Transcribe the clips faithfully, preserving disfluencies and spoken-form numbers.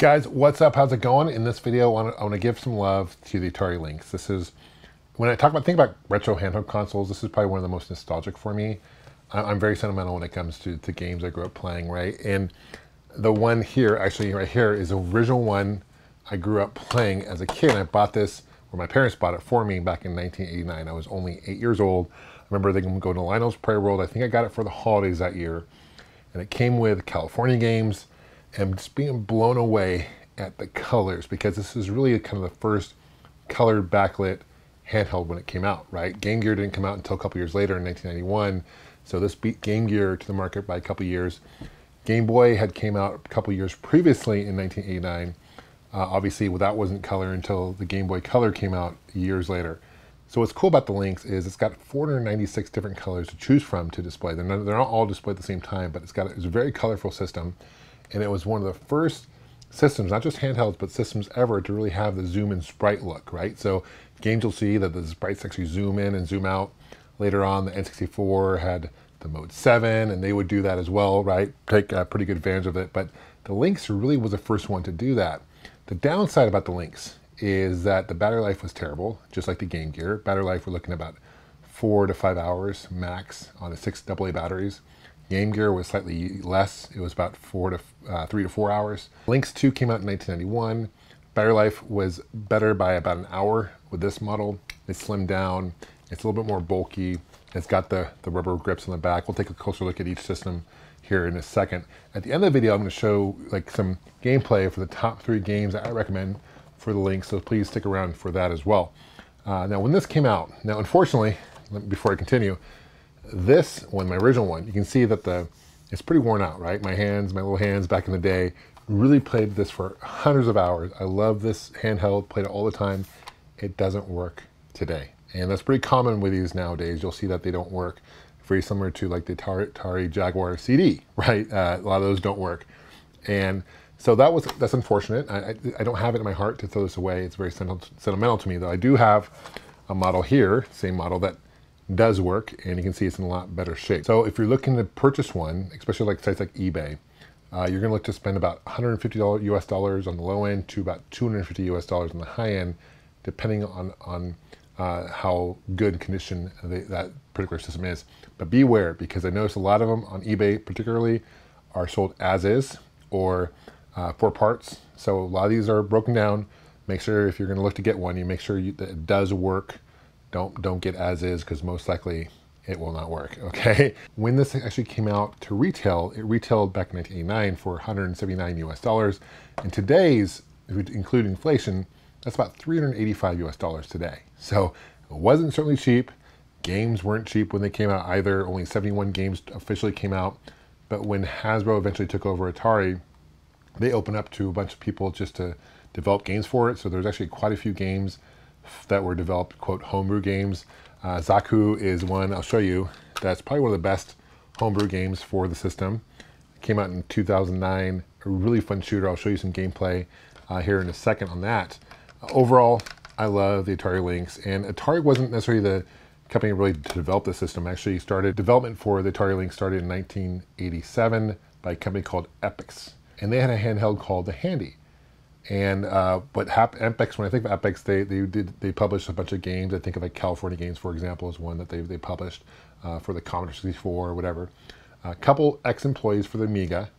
Guys, what's up? How's it going? In this video, I want to give some love to the Atari Lynx. This is, when I talk about, think about retro handheld consoles, this is probably one of the most nostalgic for me. I'm very sentimental when it comes to the games I grew up playing, right? And the one here, actually right here, is the original one I grew up playing as a kid. And I bought this, or my parents bought it for me back in nineteen eighty-nine. I was only eight years old. I remember they going to Lionel's Play World. I think I got it for the holidays that year. And it came with California Games. I'm just being blown away at the colors, because this is really kind of the first colored backlit handheld when it came out, right? Game Gear didn't come out until a couple years later in nineteen ninety-one, so this beat Game Gear to the market by a couple years. Game Boy had came out a couple years previously in nineteen eighty-nine. Uh, obviously, well, that wasn't color until the Game Boy Color came out years later. So what's cool about the Lynx is it's got four hundred ninety-six different colors to choose from to display. They're not, they're not all displayed at the same time, but it's got it's a very colorful system. And it was one of the first systems, not just handhelds, but systems ever to really have the zoom and sprite look, right? So games, you'll see that the sprites actually zoom in and zoom out. Later on, the N sixty-four had the Mode seven, and they would do that as well, right? Take uh, pretty good advantage of it. But the Lynx really was the first one to do that. The downside about the Lynx is that the battery life was terrible, just like the Game Gear. Battery life, we're looking at about four to five hours max on the six double A batteries. Game Gear was slightly less. It was about four to uh, three to four hours. Lynx two came out in nineteen ninety-one. Battery life was better by about an hour with this model. It's slimmed down. It's a little bit more bulky. It's got the, the rubber grips on the back. We'll take a closer look at each system here in a second. At the end of the video, I'm gonna show like some gameplay for the top three games I recommend for the Lynx, so please stick around for that as well. Uh, now, when this came out, now unfortunately, before I continue, this one, my original one, you can see that the it's pretty worn out, right? My hands, my little hands back in the day, really played this for hundreds of hours. I love this handheld, played it all the time. It doesn't work today. And that's pretty common with these nowadays. You'll see that they don't work. Very similar to like the Atari, Atari Jaguar C D, right? Uh, a lot of those don't work. And so that was that's unfortunate. I, I, I don't have it in my heart to throw this away. It's very sentimental to me, though. I do have a model here, same model that does work, and you can see it's in a lot better shape. So if you're looking to purchase one, especially like sites like eBay, uh, you're gonna look to spend about one hundred fifty U S dollars on the low end to about two hundred fifty U S dollars on the high end, depending on, on uh, how good condition they, that particular system is. But beware, because I noticed a lot of them on eBay particularly are sold as is or uh, for parts. So a lot of these are broken down. Make sure if you're gonna look to get one, you make sure you, that it does work. Don't, don't get as is, because most likely it will not work, okay? When this actually came out to retail, it retailed back in nineteen eighty-nine for one hundred seventy-nine U S dollars. And today's, if we include inflation, that's about three hundred eighty-five U S dollars today. So it wasn't certainly cheap. Games weren't cheap when they came out either. Only seventy-one games officially came out. But when Hasbro eventually took over Atari, they opened up to a bunch of people just to develop games for it. So there's actually quite a few games that were developed, quote, homebrew games. Uh, Zaku is one I'll show you that's probably one of the best homebrew games for the system. It came out in two thousand nine, a really fun shooter. I'll show you some gameplay uh, here in a second on that. Uh, overall, I love the Atari Lynx, and Atari wasn't necessarily the company really to develop the system. Actually started development for the Atari Lynx started in nineteen eighty-seven by a company called Epyx, and they had a handheld called the Handy. And uh, but Epyx, when I think of Epyx, they they did they published a bunch of games. I think of like California Games, for example, is one that they they published uh, for the Commodore sixty-four or whatever. A couple ex-employees for the Amiga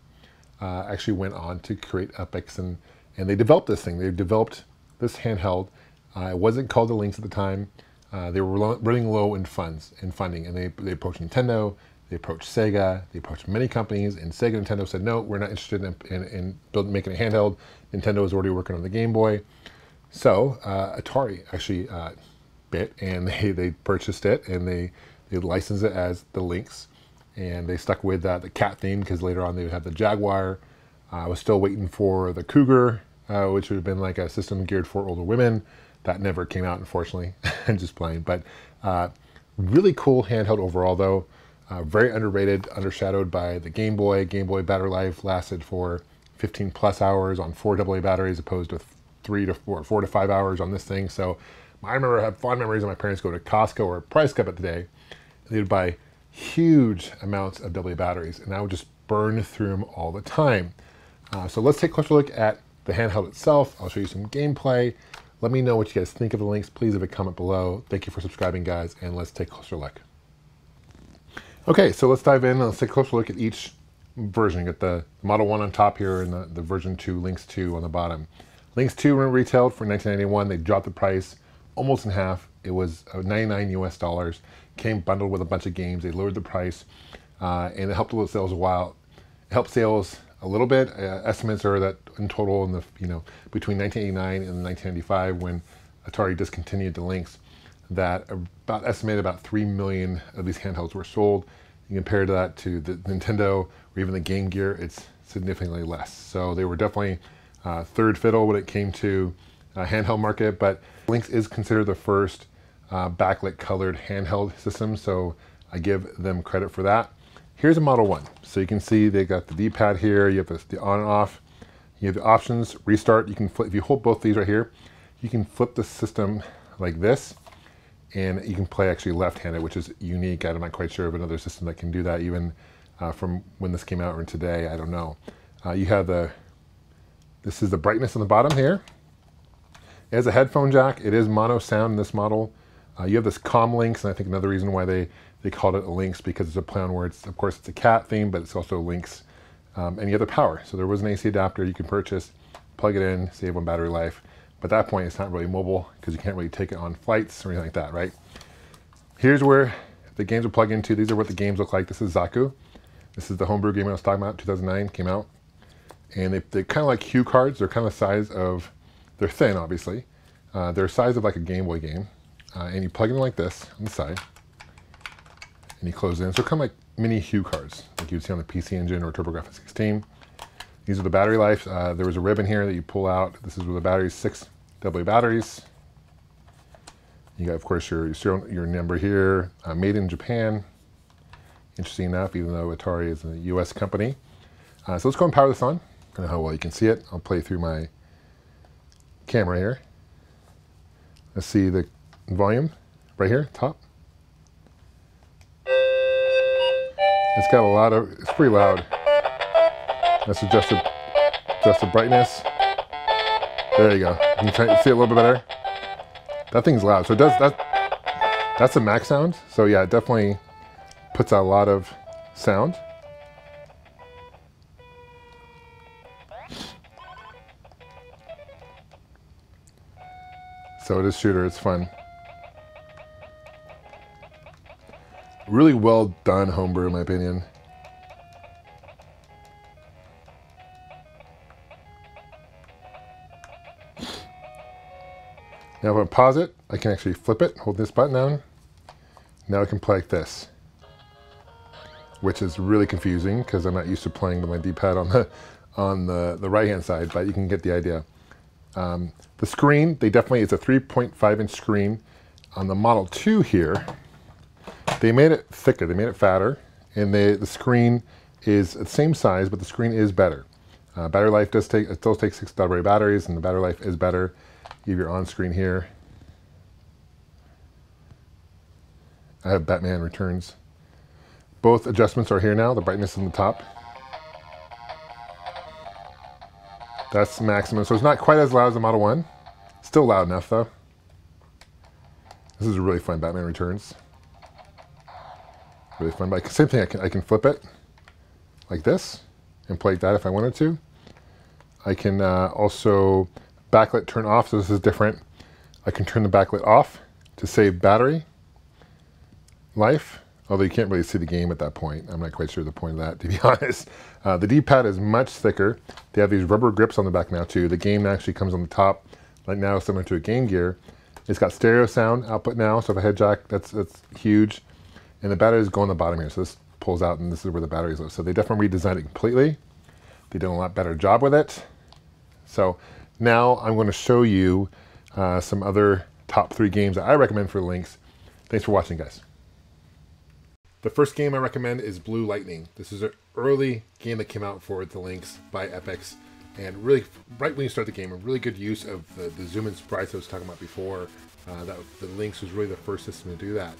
uh, actually went on to create Epyx, and and they developed this thing. They developed this handheld. Uh, it wasn't called the Lynx at the time. Uh, they were running low in funds in funding, and they they approached Nintendo. They approached Sega, they approached many companies, and Sega and Nintendo said, no, we're not interested in, in, in building, making a handheld. Nintendo was already working on the Game Boy. So uh, Atari actually uh, bit, and they, they purchased it, and they, they licensed it as the Lynx. And they stuck with uh, the cat theme, because later on they would have the Jaguar. Uh, I was still waiting for the Cougar, uh, which would have been like a system geared for older women. That never came out, unfortunately. I'm just playing. But uh, really cool handheld overall, though. Uh, very underrated, undershadowed by the Game Boy. Game Boy battery life lasted for fifteen plus hours on four double A batteries, opposed to three to four, four to five hours on this thing. So I remember I have fond memories of my parents go to Costco or Price Club today. They would buy huge amounts of double A batteries, and I would just burn through them all the time. Uh, so let's take a closer look at the handheld itself. I'll show you some gameplay. Let me know what you guys think of the Lynx. Please leave a comment below. Thank you for subscribing, guys, and let's take a closer look. Okay, so let's dive in and let's take a closer look at each version. You got the Model one on top here and the, the version two, Lynx two on the bottom. Lynx two retailed for nineteen ninety-one. They dropped the price almost in half. It was ninety-nine U S dollars. Came bundled with a bunch of games. They lowered the price, uh, and it helped with sales a while. It helped sales a little bit. Uh, estimates are that in total, in the you know between nineteen eighty-nine and nineteen ninety-five, when Atari discontinued the Lynx, that about estimated about three million of these handhelds were sold. You compare that to the Nintendo or even the Game Gear, it's significantly less. So they were definitely uh, third fiddle when it came to uh, handheld market. But Lynx is considered the first uh, backlit colored handheld system, so I give them credit for that. Here's a Model one. So you can see they got the D-pad here. You have the, the on and off. You have the options, restart. You can flip, if you hold both these right here, you can flip the system like this, and you can play actually left-handed, which is unique. I'm not quite sure of another system that can do that, even uh, from when this came out or today, I don't know. Uh, you have the, this is the brightness on the bottom here. It has a headphone jack. It is mono sound in this model. Uh, you have this ComLynx, and I think another reason why they, they called it a Lynx, because it's a play on words. Of course, it's a cat theme, but it's also a Lynx. Um, and you have the power. So there was an A C adapter you can purchase, plug it in, save on battery life. But at that point, it's not really mobile because you can't really take it on flights or anything like that, right? Here's where the games are plugged into. These are what the games look like. This is Zaku. This is the homebrew game I was talking about, two thousand nine, came out. And they, they're kind of like Hue cards. They're kind of the size of, they're thin, obviously. Uh, they're the size of like a Game Boy game. Uh, and you plug it in like this on the side. And you close it in. So kind of like mini Hue cards, like you'd see on the P C Engine or TurboGrafx sixteen. These are the battery life. Uh, there was a ribbon here that you pull out. This is with the batteries, six double A batteries. You got, of course, your your, your number here, uh, made in Japan. Interesting enough, even though Atari is a U S company. Uh, so let's go and power this on. I don't know how well you can see it. I'll play through my camera here. Let's see the volume right here, top. It's got a lot of, it's pretty loud. Let's adjust the, adjust the brightness. There you go. You can see it a little bit better. That thing's loud. So it does that. That's the max sound. So yeah, it definitely puts out a lot of sound. So it is shooter. It's fun. Really well done homebrew, in my opinion. Now if I pause it, I can actually flip it, hold this button down. Now I can play like this, which is really confusing because I'm not used to playing with my D-pad on the on the, the right-hand side, but you can get the idea. Um, the screen, they definitely, it's a three point five inch screen. On the Model two here, they made it thicker, they made it fatter, and they, the screen is the same size, but the screen is better. Uh, battery life does take, it still takes six double A batteries, and the battery life is better. You have your on-screen here. I have Batman Returns. Both adjustments are here now. The brightness on the top. That's maximum. So it's not quite as loud as the Model one. Still loud enough though. This is a really fun Batman Returns. Really fun. But same thing, I can, I can flip it like this and play that if I wanted to. I can uh, also backlit turn off, so this is different. I can turn the backlit off to save battery life, although you can't really see the game at that point. I'm not quite sure the point of that, to be honest. Uh, the D-pad is much thicker. They have these rubber grips on the back now too. The game actually comes on the top, like now similar to a Game Gear. It's got stereo sound output now, so if I head jack, that's, that's huge. And the batteries go on the bottom here, so this pulls out and this is where the batteries live. So they definitely redesigned it completely. They did a lot better job with it. So now I'm going to show you uh, some other top three games that I recommend for Lynx. Thanks for watching, guys. The first game I recommend is Blue Lightning. This is an early game that came out for the Lynx by Epyx. And really, right when you start the game, a really good use of the, the zoom and sprites I was talking about before. Uh, that the Lynx was really the first system to do that.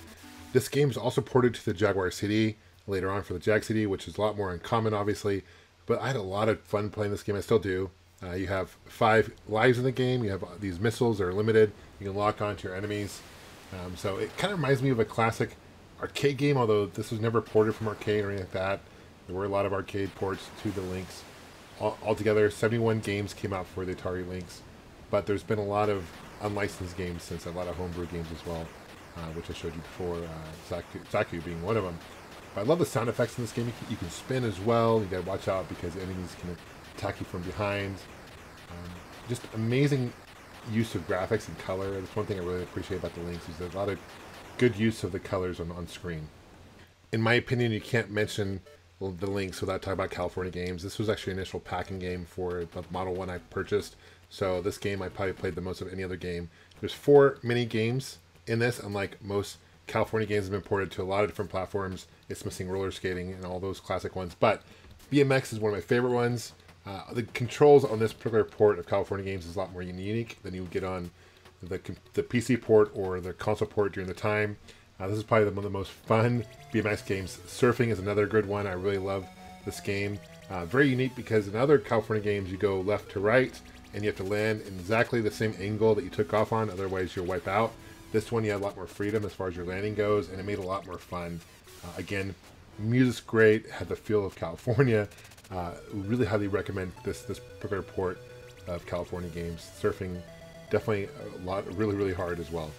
This game is also ported to the Jaguar C D later on for the Jag C D, which is a lot more uncommon, obviously. But I had a lot of fun playing this game. I still do. Uh, you have five lives in the game. You have these missiles that are limited. You can lock onto your enemies. Um, so it kind of reminds me of a classic arcade game, although this was never ported from arcade or anything like that. There were a lot of arcade ports to the Lynx. All, altogether, seventy-one games came out for the Atari Lynx, but there's been a lot of unlicensed games since, a lot of homebrew games as well, uh, which I showed you before, uh, Zaku, Zaku being one of them. But I love the sound effects in this game. You can, you can spin as well. You gotta watch out because enemies can attack you from behind. Um, just amazing use of graphics and color. That's one thing I really appreciate about the Lynx, is there's a lot of good use of the colors on, on screen. In my opinion, you can't mention the Lynx without talking about California Games. This was actually an initial packing game for the Model one I purchased. So this game I probably played the most of any other game. There's four mini games in this. Unlike most California games have been ported to a lot of different platforms, it's missing roller skating and all those classic ones. But B M X is one of my favorite ones. Uh, the controls on this particular port of California Games is a lot more unique than you would get on the, the P C port or the console port during the time. Uh, this is probably one of the most fun B M X games. Surfing is another good one. I really love this game. Uh, very unique because in other California games you go left to right and you have to land in exactly the same angle that you took off on, otherwise you'll wipe out. This one you had a lot more freedom as far as your landing goes, and it made it a lot more fun. Uh, again, music's great, had the feel of California. Uh, really highly recommend this this particular port of California Games. Surfing, definitely a lot, really, really hard as well.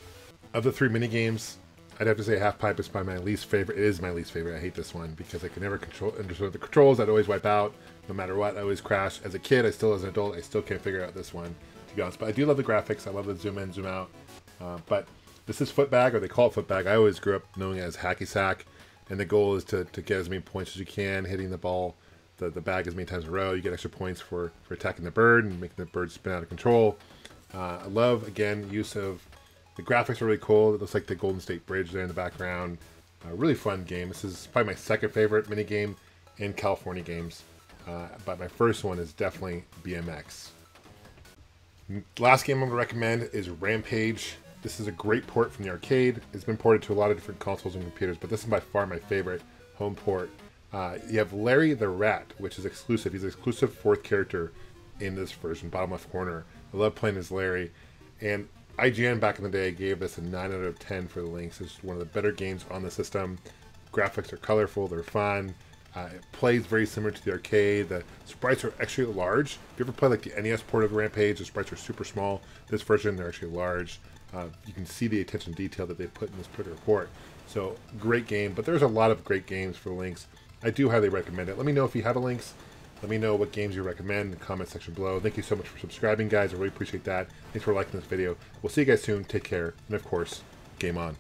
Of the three mini games, I'd have to say Half Pipe is probably my least favorite. It is my least favorite. I hate this one because I could never control understand the controls. I'd always wipe out, no matter what. I always crash. As a kid, I still, as an adult, I still can't figure out this one, to be honest. But I do love the graphics. I love the zoom in, zoom out. Uh, but this is footbag, or they call it footbag. I always grew up knowing it as hacky sack, and the goal is to, to get as many points as you can, hitting the ball, the, the bag as many times in a row. You get extra points for, for attacking the bird and making the bird spin out of control. Uh, I love, again, use of the graphics are really cool. It looks like the Golden State Bridge there in the background. Uh, really fun game. This is probably my second favorite minigame in California Games, uh, but my first one is definitely B M X. Last game I'm going to recommend is Rampage. This is a great port from the arcade. It's been ported to a lot of different consoles and computers, but this is by far my favorite home port. Uh, you have Larry the Rat, which is exclusive. He's an exclusive fourth character in this version, bottom left corner. I love playing as Larry. And I G N back in the day gave this a nine out of ten for the Lynx. It's one of the better games on the system. Graphics are colorful, they're fun. Uh, it plays very similar to the arcade. The sprites are actually large. If you ever play like the N E S port of Rampage, the sprites are super small. This version, they're actually large. Uh, you can see the attention to detail that they put in this particular port. So, great game, but there's a lot of great games for the Lynx. I do highly recommend it. Let me know if you have a Lynx. Let me know what games you recommend in the comment section below. Thank you so much for subscribing, guys. I really appreciate that. Thanks for liking this video. We'll see you guys soon. Take care. And of course, game on.